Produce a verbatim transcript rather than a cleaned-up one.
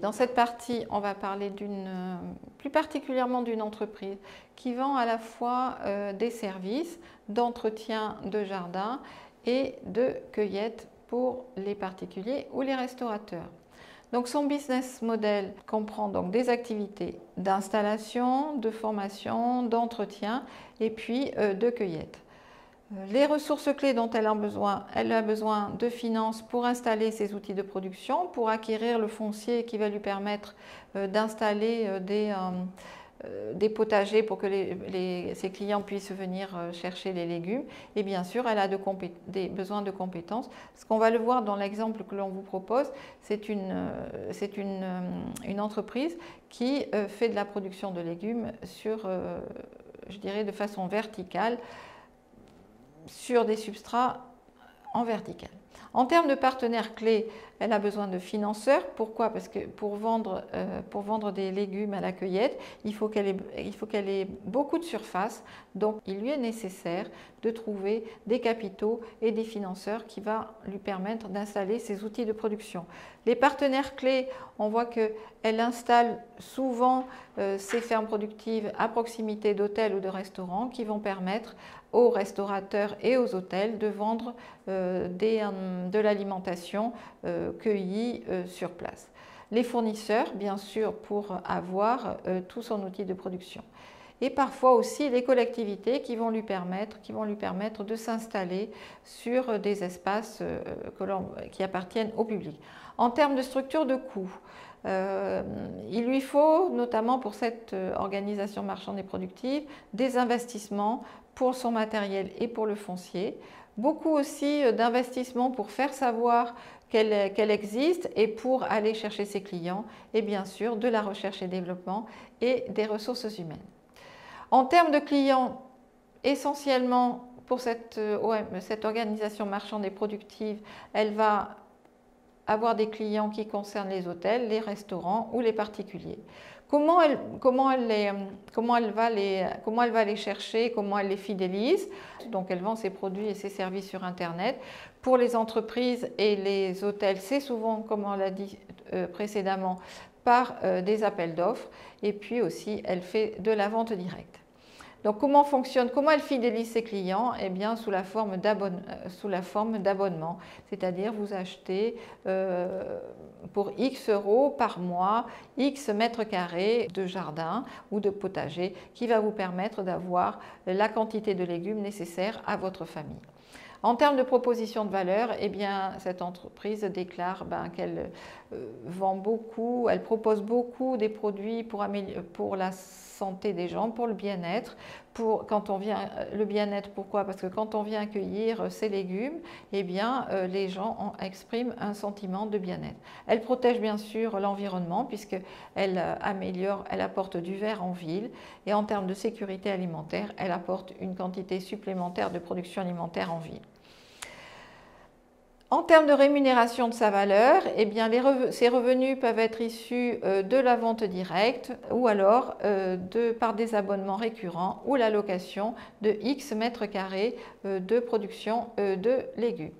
Dans cette partie, on va parler d'une, plus particulièrement d'une entreprise qui vend à la fois euh, des services d'entretien de jardin et de cueillette pour les particuliers ou les restaurateurs. Donc son business model comprend donc des activités d'installation, de formation, d'entretien et puis euh, de cueillette. Les ressources clés dont elle a besoin, elle a besoin de finances pour installer ses outils de production, pour acquérir le foncier qui va lui permettre d'installer des, euh, des potagers pour que les, les, ses clients puissent venir chercher les légumes. Et bien sûr, elle a de des besoins de compétences. Ce qu'on va le voir dans l'exemple que l'on vous propose, c'est une, c'est une, une entreprise qui fait de la production de légumes sur, je dirais, de façon verticale, sur des substrats en vertical. En termes de partenaires clés, elle a besoin de financeurs. Pourquoi? Parce que pour vendre, euh, pour vendre des légumes à la cueillette, il faut qu'elle ait, il faut qu'elle ait beaucoup de surface. Donc, il lui est nécessaire de trouver des capitaux et des financeurs qui vont lui permettre d'installer ses outils de production. Les partenaires clés, on voit qu'elle installe souvent euh, ses fermes productives à proximité d'hôtels ou de restaurants qui vont permettre aux restaurateurs et aux hôtels de vendre euh, des, euh, de l'alimentation euh, cueillis euh, sur place. Les fournisseurs, bien sûr, pour avoir euh, tout son outil de production. Et parfois aussi les collectivités qui vont lui permettre, qui vont lui permettre de s'installer sur des espaces euh, que l'on, qui appartiennent au public. En termes de structure de coût, euh, il lui faut, notamment pour cette organisation marchande et productive, des investissements pour son matériel et pour le foncier. Beaucoup aussi d'investissements pour faire savoir qu'elle qu'elle existe et pour aller chercher ses clients, et bien sûr de la recherche et développement et des ressources humaines. En termes de clients, essentiellement pour cette, O M, cette organisation marchande et productive, elle va avoir des clients qui concernent les hôtels, les restaurants ou les particuliers. Comment elle, comment elle, les, comment elle, va, les, comment elle va les chercher, comment elle les fidélise? Donc elle vend ses produits et ses services sur Internet. Pour les entreprises et les hôtels, c'est souvent, comme on l'a dit euh, précédemment, par euh, des appels d'offres. Et puis aussi, elle fait de la vente directe. Donc comment fonctionne, comment elle fidélise ses clients? Eh bien sous la forme d'abonnement, c'est-à-dire vous achetez euh, pour X euros par mois, X mètres carrés de jardin ou de potager qui va vous permettre d'avoir la quantité de légumes nécessaire à votre famille. En termes de proposition de valeur, eh bien, cette entreprise déclare ben, qu'elle euh, vend beaucoup, elle propose beaucoup des produits pour, pour la santé des gens, pour le bien-être. Pour, quand on vient, le bien-être, pourquoi? Parce que quand on vient cueillir ces légumes, eh bien, euh, les gens en expriment un sentiment de bien-être. Elle protège bien sûr l'environnement puisqu'elle euh, améliore, elle apporte du vert en ville. Et en termes de sécurité alimentaire, elle apporte une quantité supplémentaire de production alimentaire en ville. En termes de rémunération de sa valeur, eh bien, les revenus, ces revenus peuvent être issus euh, de la vente directe ou alors euh, de, par des abonnements récurrents ou la location de X mètres carrés euh, de production euh, de légumes.